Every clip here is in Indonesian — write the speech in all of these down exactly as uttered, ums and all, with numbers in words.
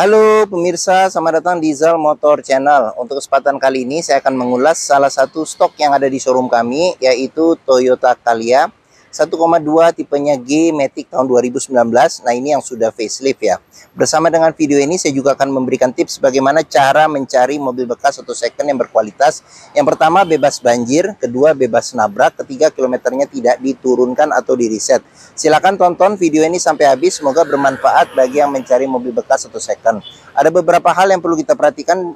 Halo pemirsa, selamat datang di Zal Motor Channel. Untuk kesempatan kali ini saya akan mengulas salah satu stok yang ada di showroom kami, yaitu Toyota Calya satu koma dua tipenya G MATIC tahun dua ribu sembilan belas. Nah, ini yang sudah facelift ya. Bersama dengan video ini saya juga akan memberikan tips bagaimana cara mencari mobil bekas atau second yang berkualitas. Yang pertama, bebas banjir, kedua bebas nabrak, ketiga kilometernya tidak diturunkan atau diriset. Silakan tonton video ini sampai habis, semoga bermanfaat bagi yang mencari mobil bekas atau second. Ada beberapa hal yang perlu kita perhatikan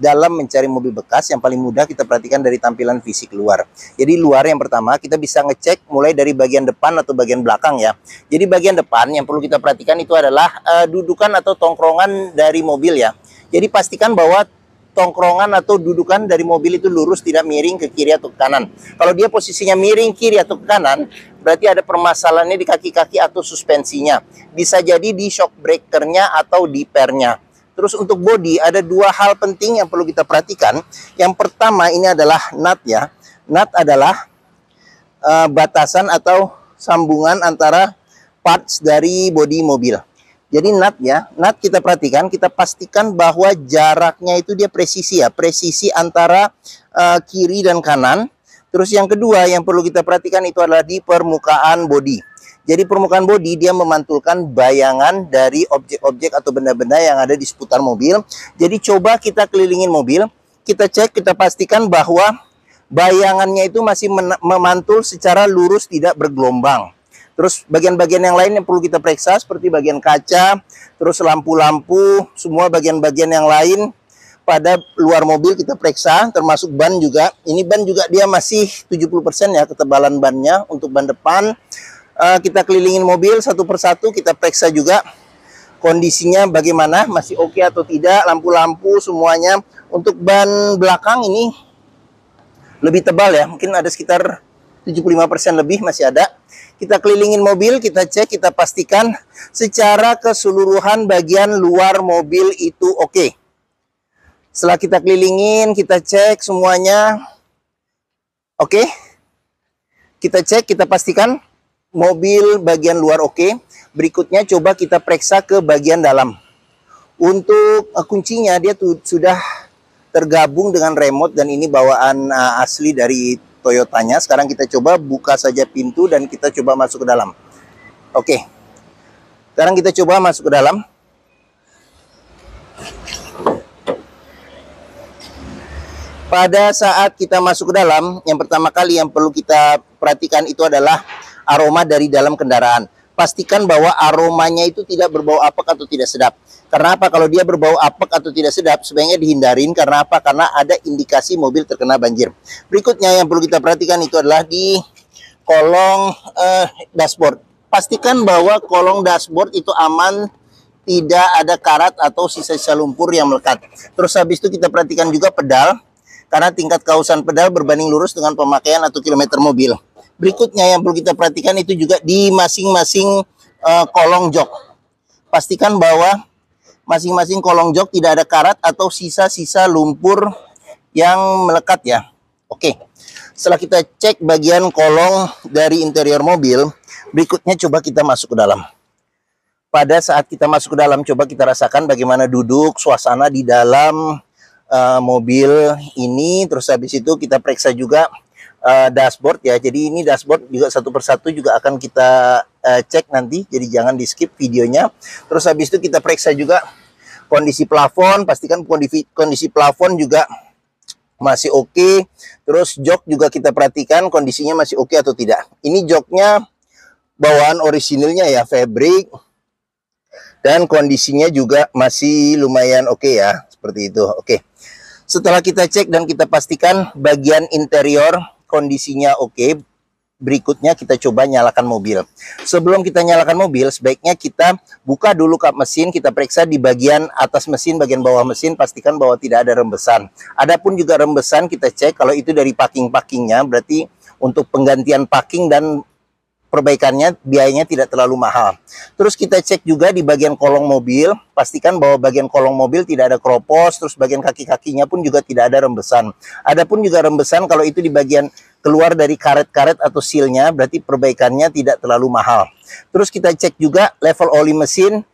dalam mencari mobil bekas. Yang paling mudah kita perhatikan dari tampilan fisik luar. Jadi luar yang pertama kita bisa ngecek mulai dari bagian depan atau bagian belakang ya. Jadi bagian depan yang perlu kita perhatikan itu adalah uh, dudukan atau tongkrongan dari mobil ya. Jadi pastikan bahwa tongkrongan atau dudukan dari mobil itu lurus, tidak miring ke kiri atau ke kanan. Kalau dia posisinya miring kiri atau ke kanan, berarti ada permasalahannya di kaki-kaki atau suspensinya. Bisa jadi di shock breakernya atau di pernya. Terus untuk bodi ada dua hal penting yang perlu kita perhatikan. Yang pertama ini adalah nut ya. Nut adalah uh, batasan atau sambungan antara parts dari bodi mobil. Jadi nut ya, nut kita perhatikan, kita pastikan bahwa jaraknya itu dia presisi ya, presisi antara uh, kiri dan kanan. Terus yang kedua yang perlu kita perhatikan itu adalah di permukaan bodi. Jadi permukaan bodi dia memantulkan bayangan dari objek-objek atau benda-benda yang ada di seputar mobil. Jadi coba kita kelilingin mobil, kita cek, kita pastikan bahwa bayangannya itu masih memantul secara lurus, tidak bergelombang. Terus bagian-bagian yang lain yang perlu kita periksa seperti bagian kaca, terus lampu-lampu, semua bagian-bagian yang lain pada luar mobil kita periksa, termasuk ban juga. Ini ban juga dia masih tujuh puluh persen ya ketebalan bannya untuk ban depan. Kita kelilingin mobil satu persatu, kita periksa juga kondisinya bagaimana, masih oke atau tidak, lampu-lampu semuanya. Untuk ban belakang ini lebih tebal ya, mungkin ada sekitar tujuh puluh lima persen lebih masih ada. Kita kelilingin mobil, kita cek, kita pastikan secara keseluruhan bagian luar mobil itu oke. Setelah kita kelilingin, kita cek semuanya oke. Kita cek, kita pastikan mobil bagian luar oke. Okay. Berikutnya coba kita periksa ke bagian dalam. Untuk uh, kuncinya dia tuh sudah tergabung dengan remote dan ini bawaan uh, asli dari Toyotanya. Sekarang kita coba buka saja pintu dan kita coba masuk ke dalam. Oke. Okay. Sekarang kita coba masuk ke dalam. Pada saat kita masuk ke dalam, yang pertama kali yang perlu kita perhatikan itu adalah aroma dari dalam kendaraan. Pastikan bahwa aromanya itu tidak berbau apek atau tidak sedap. Karena apa? Kalau dia berbau apek atau tidak sedap, sebaiknya dihindarin. Karena apa? Karena ada indikasi mobil terkena banjir. Berikutnya yang perlu kita perhatikan itu adalah di kolong eh, dashboard. Pastikan bahwa kolong dashboard itu aman, tidak ada karat atau sisa-sisa lumpur yang melekat. Terus habis itu kita perhatikan juga pedal, karena tingkat kausan pedal berbanding lurus dengan pemakaian atau kilometer mobil. Berikutnya yang perlu kita perhatikan itu juga di masing-masing uh, kolong jok. Pastikan bahwa masing-masing kolong jok tidak ada karat atau sisa-sisa lumpur yang melekat ya. Oke, setelah kita cek bagian kolong dari interior mobil, berikutnya coba kita masuk ke dalam. Pada saat kita masuk ke dalam, coba kita rasakan bagaimana duduk, suasana di dalam uh, mobil ini. Terus habis itu kita periksa juga Uh, dashboard ya. Jadi ini dashboard juga satu persatu juga akan kita uh, cek nanti, jadi jangan di skip videonya. Terus habis itu kita periksa juga kondisi plafon, pastikan kondisi, kondisi plafon juga masih oke okay. Terus jok juga kita perhatikan kondisinya masih oke okay atau tidak. Ini joknya bawaan orisinilnya ya, fabric, dan kondisinya juga masih lumayan oke okay ya, seperti itu. Oke okay. Setelah kita cek dan kita pastikan bagian interior kondisinya oke, okay. Berikutnya kita coba nyalakan mobil. Sebelum kita nyalakan mobil, sebaiknya kita buka dulu kap mesin, kita periksa di bagian atas mesin, bagian bawah mesin, pastikan bahwa tidak ada rembesan. Adapun juga rembesan kita cek, kalau itu dari parking-parkingnya, berarti untuk penggantian parking dan perbaikannya biayanya tidak terlalu mahal. Terus kita cek juga di bagian kolong mobil, pastikan bahwa bagian kolong mobil tidak ada keropos, terus bagian kaki-kakinya pun juga tidak ada rembesan. Adapun juga rembesan kalau itu di bagian keluar dari karet-karet atau sealnya, berarti perbaikannya tidak terlalu mahal. Terus kita cek juga level oli mesin,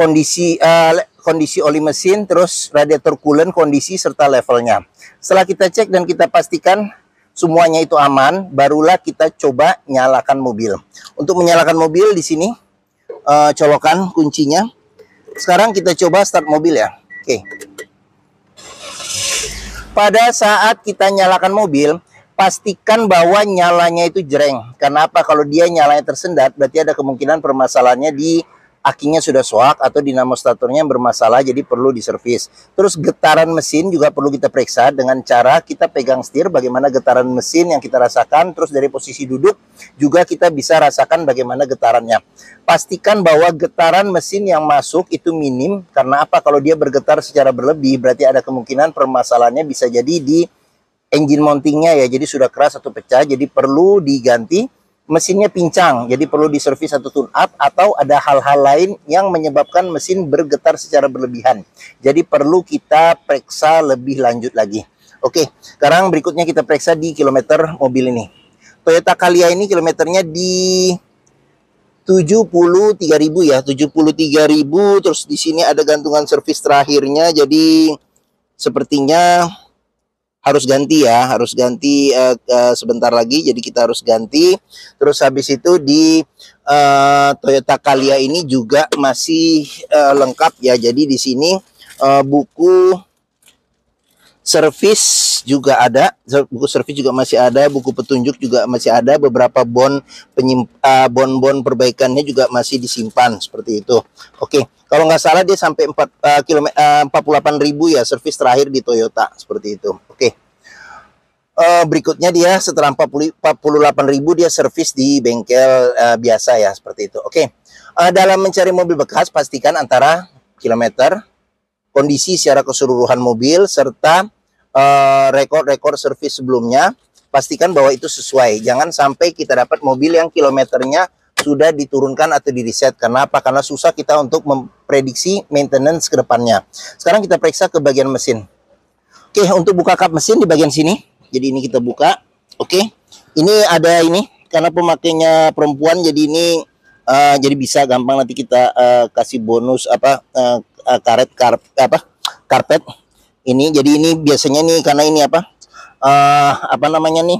kondisi uh, kondisi oli mesin, terus radiator coolant, kondisi serta levelnya. Setelah kita cek dan kita pastikan semuanya itu aman, barulah kita coba nyalakan mobil. Untuk menyalakan mobil di sini uh, colokan kuncinya. Sekarang kita coba start mobil ya. Oke. Pada saat kita nyalakan mobil, pastikan bahwa nyalanya itu jereng. Kenapa? Kalau dia nyalanya tersendat, berarti ada kemungkinan permasalahannya di akinya sudah soak atau dinamostatornya bermasalah, jadi perlu diservis. Terus getaran mesin juga perlu kita periksa dengan cara kita pegang setir, bagaimana getaran mesin yang kita rasakan. Terus dari posisi duduk juga kita bisa rasakan bagaimana getarannya. Pastikan bahwa getaran mesin yang masuk itu minim. Karena apa? Kalau dia bergetar secara berlebih, berarti ada kemungkinan permasalahannya bisa jadi di engine mountingnya ya, jadi sudah keras atau pecah, jadi perlu diganti. Mesinnya pincang, jadi perlu diservis atau tune up, atau ada hal-hal lain yang menyebabkan mesin bergetar secara berlebihan. Jadi perlu kita periksa lebih lanjut lagi. Oke, sekarang berikutnya kita periksa di kilometer mobil ini. Toyota Calya ini kilometernya di tujuh puluh tiga ribu ya, tujuh puluh tiga ribu. Terus di sini ada gantungan servis terakhirnya, jadi sepertinya harus ganti ya, harus ganti uh, uh, sebentar lagi, jadi kita harus ganti. Terus habis itu di uh, Toyota Calya ini juga masih uh, lengkap ya, jadi di sini uh, buku servis juga ada, buku servis juga masih ada, buku petunjuk juga masih ada, beberapa bon penyimpan, bon-bon perbaikannya juga masih disimpan seperti itu. Oke, kalau nggak salah dia sampai empat puluh delapan ribu ya servis terakhir di Toyota seperti itu. Oke, uh, berikutnya dia setelah empat puluh delapan ribu dia servis di bengkel uh, biasa ya seperti itu. Oke, uh, dalam mencari mobil bekas pastikan antara kilometer, kondisi secara keseluruhan mobil, serta rekor-rekor uh, servis sebelumnya. Pastikan bahwa itu sesuai. Jangan sampai kita dapat mobil yang kilometernya sudah diturunkan atau di-reset. Karena apa? Karena susah kita untuk memprediksi maintenance ke depannya. Sekarang kita periksa ke bagian mesin. Oke, untuk buka kap mesin di bagian sini. Jadi ini kita buka. Oke, ini ada ini. Karena pemakainya perempuan, jadi ini uh, jadi bisa gampang nanti kita uh, kasih bonus apa uh, karet karpet apa karpet ini. Jadi ini biasanya nih karena ini apa uh, apa namanya nih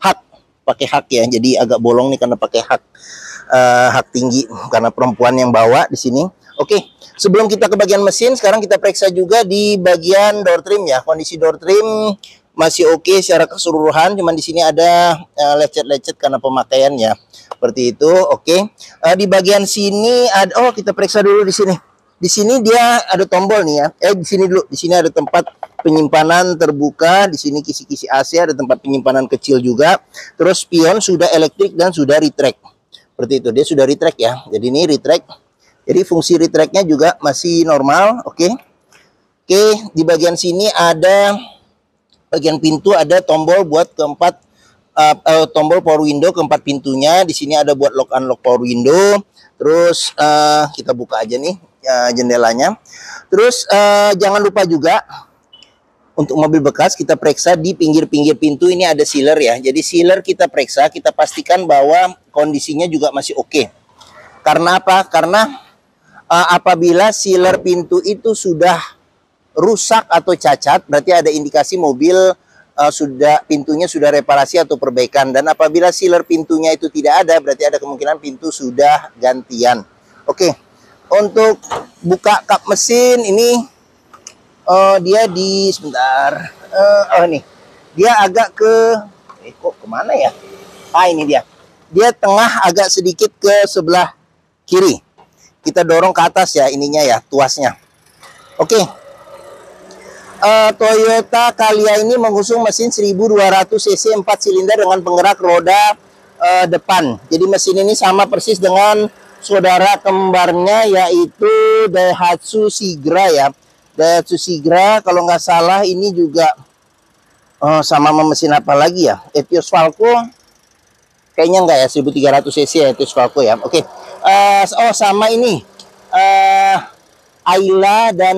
hak, pakai hak ya, jadi agak bolong nih karena pakai hak uh, hak tinggi karena perempuan yang bawa di sini. Oke, sebelum kita ke bagian mesin, sekarang kita periksa juga di bagian door trim ya. Kondisi door trim masih oke okay secara keseluruhan, cuman di sini ada lecet-lecet uh, karena pemakaian ya seperti itu. Oke, okay. uh, di bagian sini ada, oh kita periksa dulu di sini. Di sini dia ada tombol nih ya. Eh di sini dulu, di sini ada tempat penyimpanan terbuka, di sini kisi-kisi A C ada tempat penyimpanan kecil juga. Terus spion sudah elektrik dan sudah retract. Seperti itu, dia sudah retract ya. Jadi ini retract. Jadi fungsi retract-nya juga masih normal, oke. Okay. Oke, okay, di bagian sini ada bagian pintu, ada tombol buat keempat uh, uh, tombol power window keempat pintunya. Di sini ada buat lock unlock power window. Terus uh, kita buka aja nih jendelanya. Terus eh, jangan lupa juga untuk mobil bekas kita periksa di pinggir-pinggir pintu ini ada sealer ya. Jadi sealer kita periksa, kita pastikan bahwa kondisinya juga masih oke. Okay. Karena apa? Karena eh, apabila sealer pintu itu sudah rusak atau cacat, berarti ada indikasi mobil Uh, sudah pintunya sudah reparasi atau perbaikan. Dan apabila sealer pintunya itu tidak ada, berarti ada kemungkinan pintu sudah gantian. Oke. Okay. Untuk buka kap mesin ini uh, dia di sebentar uh, oh ini dia agak ke eh, kok kemana ya ah ini dia dia tengah agak sedikit ke sebelah kiri, kita dorong ke atas ya ininya ya, tuasnya. Oke, okay. uh, Toyota Calya ini mengusung mesin seribu dua ratus cc empat silinder dengan penggerak roda uh, depan. Jadi mesin ini sama persis dengan saudara kembarnya yaitu Daihatsu Sigra ya. Daihatsu Sigra kalau nggak salah ini juga oh, sama mesin apa lagi ya, Etios Valco kayaknya nggak ya, seribu tiga ratus cc ya Etios Valco ya. Oke, okay. uh, oh sama ini uh, Aila dan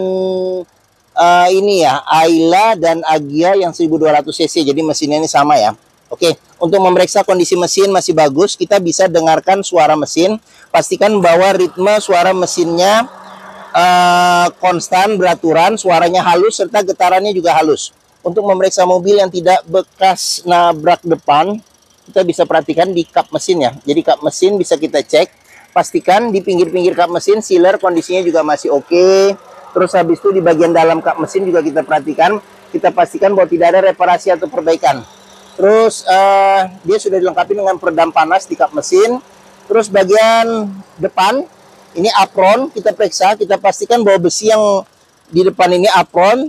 uh, ini ya Aila dan Agya yang seribu dua ratus cc, jadi mesinnya ini sama ya. Oke, okay. Untuk memeriksa kondisi mesin masih bagus, kita bisa dengarkan suara mesin. Pastikan bahwa ritme suara mesinnya uh, konstan, beraturan, suaranya halus, serta getarannya juga halus. Untuk memeriksa mobil yang tidak bekas nabrak depan, kita bisa perhatikan di kap mesinnya. Jadi kap mesin bisa kita cek, pastikan di pinggir-pinggir kap mesin, sealer kondisinya juga masih oke. Okay. Terus habis itu di bagian dalam kap mesin juga kita perhatikan, kita pastikan bahwa tidak ada reparasi atau perbaikan. Terus uh, dia sudah dilengkapi dengan peredam panas di kap mesin. Terus bagian depan ini apron, kita periksa, kita pastikan bahwa besi yang di depan ini apron,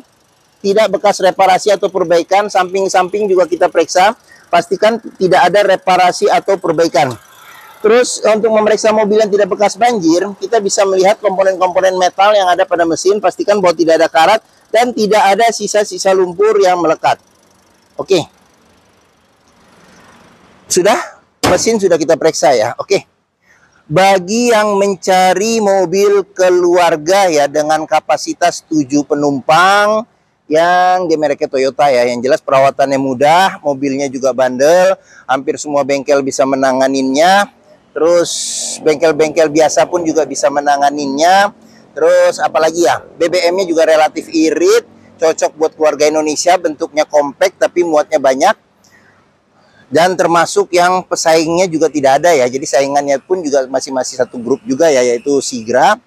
tidak bekas reparasi atau perbaikan. Samping-samping juga kita periksa, pastikan tidak ada reparasi atau perbaikan. Terus untuk memeriksa mobil yang tidak bekas banjir, kita bisa melihat komponen-komponen metal yang ada pada mesin, pastikan bahwa tidak ada karat dan tidak ada sisa-sisa lumpur yang melekat. Oke. Sudah? Mesin sudah kita periksa ya. Oke. Bagi yang mencari mobil keluarga ya dengan kapasitas tujuh penumpang yang dimereknya Toyota ya, yang jelas perawatannya mudah, mobilnya juga bandel, hampir semua bengkel bisa menanganinya. Terus bengkel-bengkel biasa pun juga bisa menanganinya. Terus apalagi ya, B B M-nya juga relatif irit, cocok buat keluarga Indonesia, bentuknya compact tapi muatnya banyak. Dan termasuk yang pesaingnya juga tidak ada ya, jadi saingannya pun juga masih-masih satu grup juga ya, yaitu Sigra.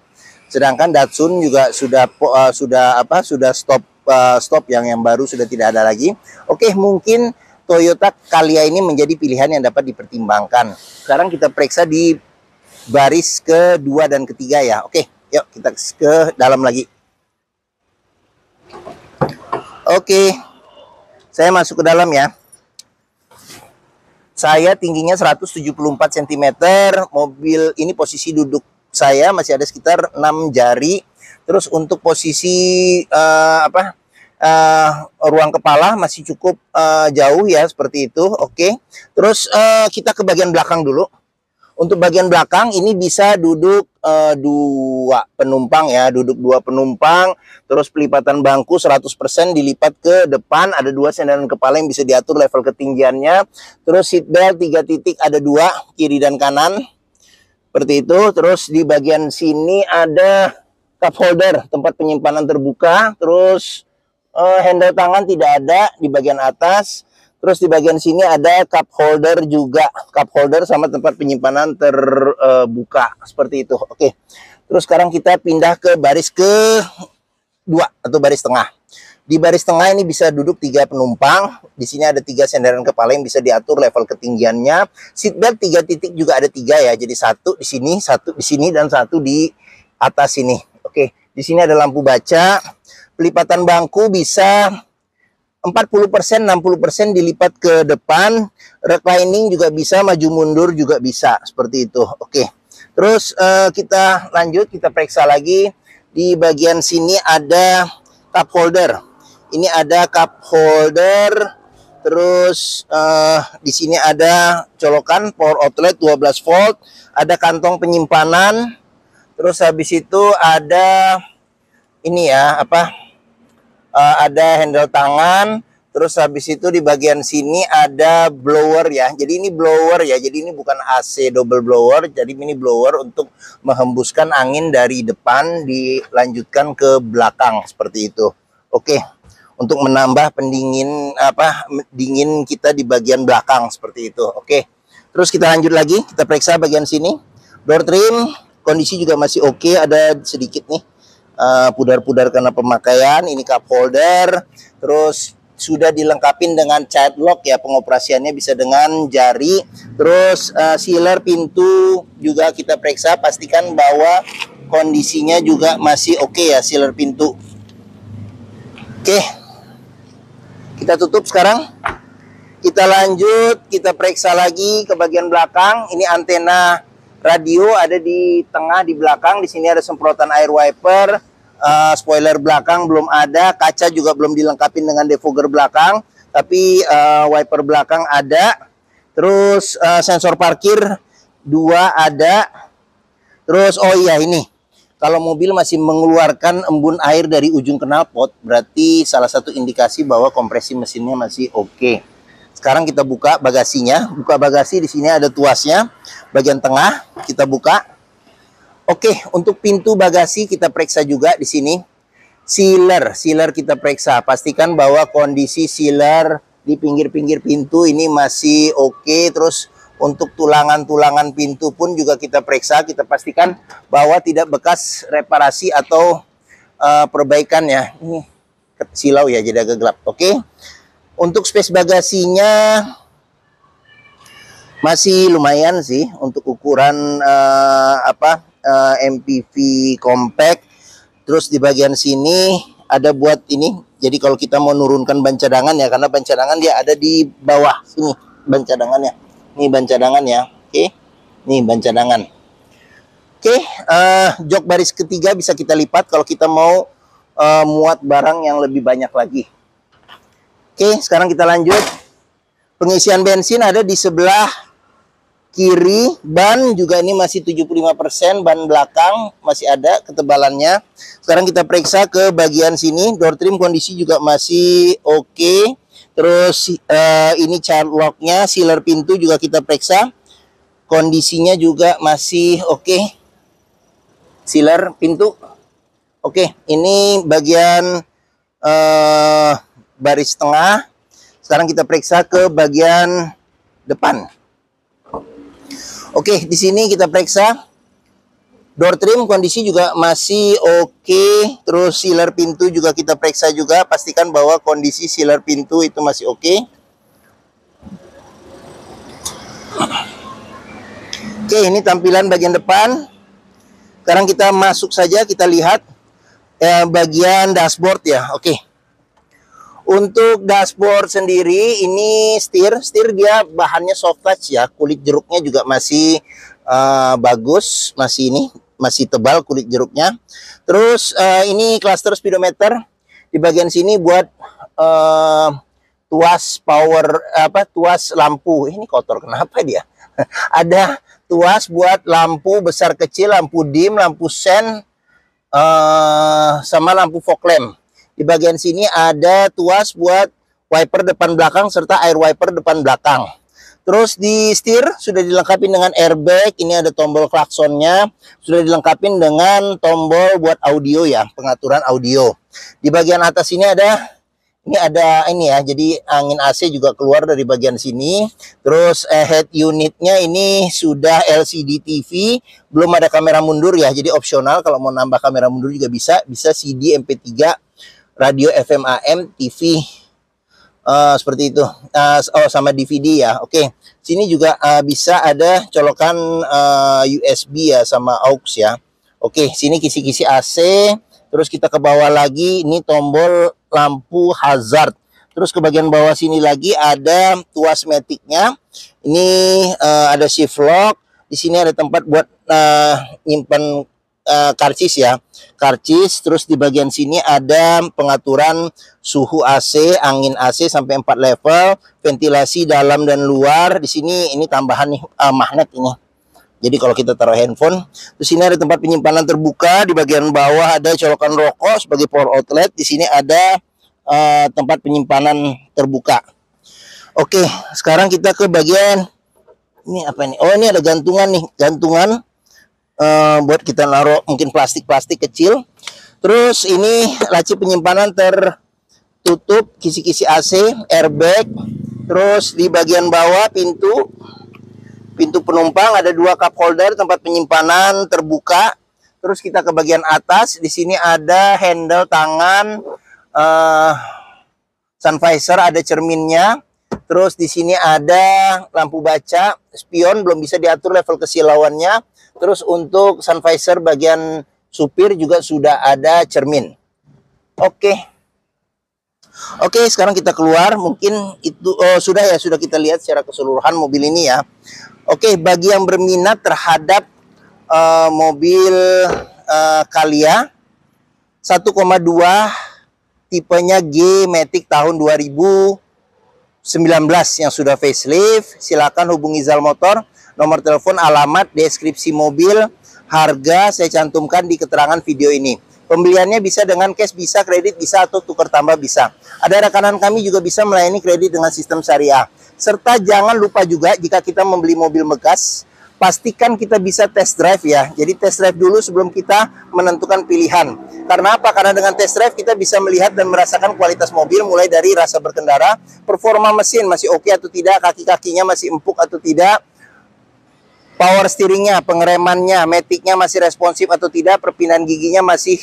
Sedangkan Datsun juga sudah uh, sudah apa sudah stop uh, stop yang yang baru sudah tidak ada lagi. Oke, mungkin Toyota Calya ini menjadi pilihan yang dapat dipertimbangkan. Sekarang kita periksa di baris kedua dan ketiga ya. Oke, yuk kita ke dalam lagi. Oke, saya masuk ke dalam ya. Saya tingginya seratus tujuh puluh empat sentimeter, mobil ini posisi duduk saya masih ada sekitar enam jari. Terus untuk posisi uh, apa? Uh, ruang kepala masih cukup uh, jauh ya, seperti itu. Oke, okay. Terus uh, kita ke bagian belakang dulu. Untuk bagian belakang ini bisa duduk uh, dua penumpang ya, duduk dua penumpang. Terus pelipatan bangku seratus persen dilipat ke depan, ada dua sandaran kepala yang bisa diatur level ketinggiannya. Terus seatbelt tiga titik, ada dua kiri dan kanan, seperti itu. Terus di bagian sini ada cup holder, tempat penyimpanan terbuka. Terus Uh, handle tangan tidak ada di bagian atas. Terus di bagian sini ada cup holder juga, cup holder sama tempat penyimpanan terbuka, uh, seperti itu. Oke, okay. Terus sekarang kita pindah ke baris ke dua atau baris tengah. Di baris tengah ini bisa duduk tiga penumpang. Di sini ada tiga sandaran kepala yang bisa diatur level ketinggiannya. Seatbelt tiga titik juga ada tiga ya, jadi satu di sini, satu di sini, dan satu di atas sini. Oke, okay. Di sini ada lampu baca. Pelipatan bangku bisa empat puluh persen, enam puluh persen dilipat ke depan. Reclining juga bisa, maju mundur juga bisa, seperti itu. Oke, terus uh, kita lanjut, kita periksa lagi. Di bagian sini ada cup holder. Ini ada cup holder. Terus uh, di sini ada colokan power outlet dua belas volt. Ada kantong penyimpanan. Terus habis itu ada ini ya, apa? Uh, ada handle tangan. Terus habis itu di bagian sini ada blower ya, jadi ini blower ya, jadi ini bukan A C double blower, jadi mini blower untuk menghembuskan angin dari depan dilanjutkan ke belakang, seperti itu. Oke, untuk menambah pendingin apa dingin kita di bagian belakang, seperti itu. Oke, terus kita lanjut lagi, kita periksa bagian sini. Door trim kondisi juga masih oke, okay. Ada sedikit nih pudar-pudar uh, karena pemakaian. Ini cup holder. Terus sudah dilengkapi dengan child lock ya, pengoperasiannya bisa dengan jari. Terus uh, sealer pintu juga kita periksa, pastikan bahwa kondisinya juga masih oke okay ya, sealer pintu. Oke, okay. Kita tutup sekarang. Kita lanjut, kita periksa lagi ke bagian belakang. Ini antena radio ada di tengah, di belakang. Di sini ada semprotan air wiper. Uh, spoiler belakang belum ada. Kaca juga belum dilengkapi dengan defogger belakang. Tapi uh, wiper belakang ada. Terus uh, sensor parkir dua ada. Terus oh iya ini, kalau mobil masih mengeluarkan embun air dari ujung knalpot, berarti salah satu indikasi bahwa kompresi mesinnya masih oke. Okay. Sekarang kita buka bagasinya. Buka bagasi, di sini ada tuasnya. Bagian tengah kita buka. Oke, untuk pintu bagasi kita periksa juga di sini. Sealer, sealer kita periksa. Pastikan bahwa kondisi sealer di pinggir-pinggir pintu ini masih oke. Terus untuk tulangan-tulangan pintu pun juga kita periksa. Kita pastikan bahwa tidak bekas reparasi atau uh, perbaikan ya. Ini silau ya, jadi agak gelap. Oke. Untuk space bagasinya masih lumayan sih untuk ukuran uh, apa uh, M P V compact. Terus di bagian sini ada buat ini. Jadi kalau kita mau nurunkan ban cadangan ya, karena ban cadangan dia ada di bawah sini ban cadangannya. Ini ban cadangan ya. Oke. Nih ban cadangan. Oke, uh, jok baris ketiga bisa kita lipat kalau kita mau uh, muat barang yang lebih banyak lagi. Oke, sekarang kita lanjut. Pengisian bensin ada di sebelah kiri, ban juga ini masih tujuh puluh lima persen, ban belakang masih ada ketebalannya. Sekarang kita periksa ke bagian sini, door trim kondisi juga masih oke. Okay. Terus uh, ini child locknya, sealer pintu juga kita periksa, kondisinya juga masih oke. Okay. Sealer pintu, oke. Okay. Ini bagian uh, baris tengah. Sekarang kita periksa ke bagian depan. Oke, di sini kita periksa door trim kondisi juga masih oke. Terus sealer pintu juga kita periksa juga. Pastikan bahwa kondisi sealer pintu itu masih oke. Oke, ini tampilan bagian depan. Sekarang kita masuk saja, kita lihat eh, bagian dashboard ya. Oke. Untuk dashboard sendiri, ini setir, setir dia bahannya soft touch ya, kulit jeruknya juga masih uh, bagus, masih ini, masih tebal kulit jeruknya. Terus uh, ini cluster speedometer, di bagian sini buat uh, tuas power, apa, tuas lampu, ini kotor kenapa dia? Ada tuas buat lampu besar kecil, lampu dim, lampu sen, uh, sama lampu fog lamp. Di bagian sini ada tuas buat wiper depan belakang serta air wiper depan belakang. Terus di setir sudah dilengkapi dengan airbag, ini ada tombol klaksonnya, sudah dilengkapi dengan tombol buat audio ya, pengaturan audio. Di bagian atas ini ada ini ada ini ya, jadi angin A C juga keluar dari bagian sini. Terus eh, head unitnya ini sudah L C D T V, belum ada kamera mundur ya, jadi opsional kalau mau nambah kamera mundur juga bisa, bisa C D M P tiga. Radio F M A M T V uh, seperti itu, uh, oh sama D V D ya. Oke, okay. Sini juga uh, bisa ada colokan uh, U S B ya sama aux ya. Oke, okay. Sini kisi-kisi A C. Terus kita ke bawah lagi, ini tombol lampu hazard. Terus ke bagian bawah sini lagi ada tuas maticnya. Ini uh, ada shift lock. Di sini ada tempat buat uh, nyimpan Uh, karcis ya, karcis. Terus di bagian sini ada pengaturan suhu A C, angin A C sampai empat level, ventilasi dalam dan luar. Di sini ini tambahan nih uh, magnet ini. Jadi kalau kita taruh handphone, terus sini ada tempat penyimpanan terbuka. Di bagian bawah ada colokan rokok sebagai power outlet. Di sini ada uh, tempat penyimpanan terbuka. Oke, sekarang kita ke bagian ini apa nih? Oh, ini ada gantungan nih, gantungan. Uh, buat kita naruh mungkin plastik-plastik kecil. Terus ini laci penyimpanan tertutup, kisi-kisi A C, airbag. Terus di bagian bawah pintu pintu penumpang ada dua cup holder, tempat penyimpanan terbuka. Terus kita ke bagian atas, di sini ada handle tangan, uh, sun visor, ada cerminnya. Terus di sini ada lampu baca, spion belum bisa diatur level kesilauannya. Terus untuk sun visor bagian supir juga sudah ada cermin. Oke. Oke, sekarang kita keluar. Mungkin itu oh, sudah ya, sudah kita lihat secara keseluruhan mobil ini ya. Oke, bagi yang berminat terhadap uh, mobil uh, Calya satu koma dua tipenya G Matic tahun dua ribu sembilan belas yang sudah facelift, silakan hubungi Zal Motor. Nomor telepon, alamat, deskripsi mobil, harga saya cantumkan di keterangan video ini. Pembeliannya bisa dengan cash, bisa kredit, bisa atau tukar tambah bisa. Ada rekanan kami juga bisa melayani kredit dengan sistem syariah. Serta jangan lupa juga jika kita membeli mobil bekas, pastikan kita bisa test drive ya. Jadi test drive dulu sebelum kita menentukan pilihan. Karena apa? Karena dengan test drive kita bisa melihat dan merasakan kualitas mobil, mulai dari rasa berkendara, performa mesin masih oke atau tidak, kaki-kakinya masih empuk atau tidak, power steeringnya, pengeremannya, maticnya masih responsif atau tidak, perpindahan giginya masih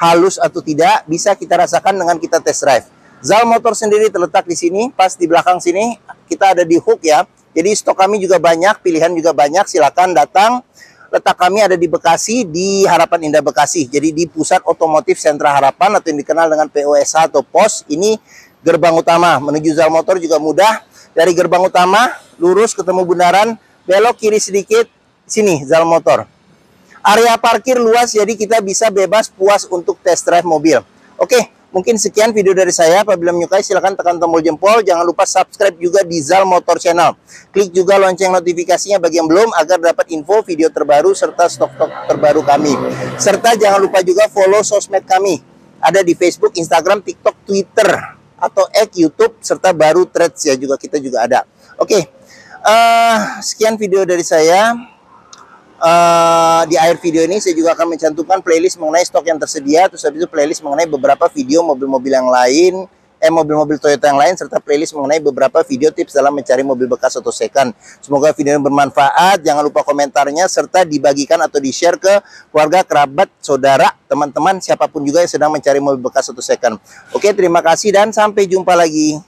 halus atau tidak, bisa kita rasakan dengan kita test drive. Zal Motor sendiri terletak di sini, pas di belakang sini, kita ada di hook ya. Jadi stok kami juga banyak, pilihan juga banyak, silakan datang. Letak kami ada di Bekasi, di Harapan Indah Bekasi. Jadi di pusat otomotif Sentra Harapan atau yang dikenal dengan P O S H atau POSH. Ini gerbang utama, menuju Zal Motor juga mudah. Dari gerbang utama, lurus ketemu bundaran, belok kiri sedikit, sini Zal Motor. Area parkir luas, jadi kita bisa bebas puas untuk test drive mobil. Oke, mungkin sekian video dari saya. Apabila menyukai, silahkan tekan tombol jempol. Jangan lupa subscribe juga di Zal Motor Channel. Klik juga lonceng notifikasinya bagi yang belum, agar dapat info video terbaru serta stok-stok terbaru kami. Serta jangan lupa juga follow sosmed kami. Ada di Facebook, Instagram, TikTok, Twitter, atau at YouTube, serta baru Threads ya, juga kita juga ada. Oke. Uh, sekian video dari saya. Uh, di akhir video ini saya juga akan mencantumkan playlist mengenai stok yang tersedia, terus habis itu playlist mengenai beberapa video mobil-mobil yang lain, eh mobil-mobil Toyota yang lain, serta playlist mengenai beberapa video tips dalam mencari mobil bekas atau second. Semoga video ini bermanfaat. Jangan lupa komentarnya serta dibagikan atau di-share ke keluarga, kerabat, saudara, teman-teman, siapapun juga yang sedang mencari mobil bekas atau second. Oke, terima kasih dan sampai jumpa lagi.